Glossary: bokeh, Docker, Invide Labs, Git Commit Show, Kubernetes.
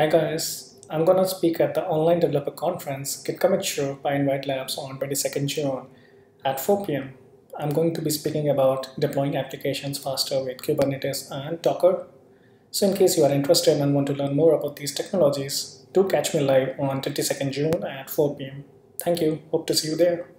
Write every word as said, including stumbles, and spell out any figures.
Hi guys, I'm gonna speak at the online developer conference Git Commit Show by Invide Labs on twenty-second June at four p m I'm going to be speaking about deploying applications faster with Kubernetes and Docker. So in case you are interested and want to learn more about these technologies, do catch me live on twenty-second June at four p m Thank you, hope to see you there.